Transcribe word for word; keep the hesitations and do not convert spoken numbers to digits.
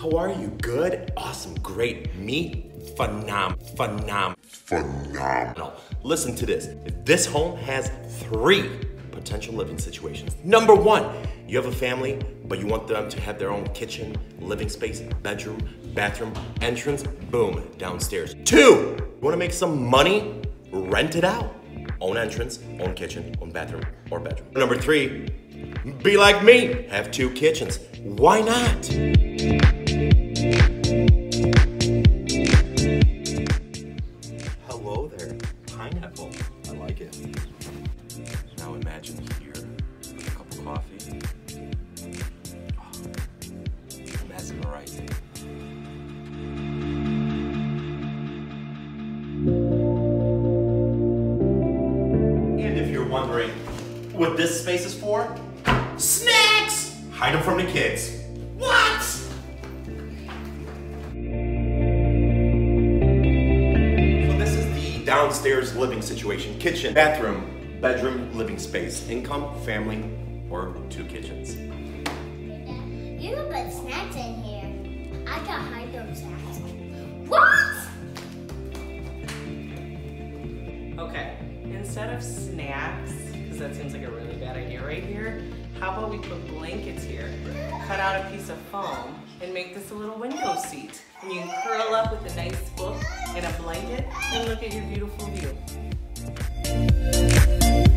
How are you? Good? Awesome. Great. Me? Phenom. Phenom. Phenomenal. Listen to this. This home has three potential living situations. Number one, you have a family, but you want them to have their own kitchen, living space, bedroom, bathroom, entrance, boom, downstairs. Two, you want to make some money? Rent it out. Own entrance, own kitchen, own bathroom, or bedroom. Number three, be like me, have two kitchens. Why not? Hello there, pineapple. I like it. Now imagine here, a cup of coffee. Oh, mesmerizing. And if you're wondering what this space is for, snacks! Hide them from the kids. What? So this is the downstairs living situation. Kitchen, bathroom, bedroom, living space. Income, family, or two kitchens. You can put snacks in here. I can hide those snacks. What? Okay, instead of snacks, because that seems like a really bad idea right here, how about we put blankets here, cut out a piece of foam, and make this a little window seat. And you can curl up with a nice book and a blanket and look at your beautiful view.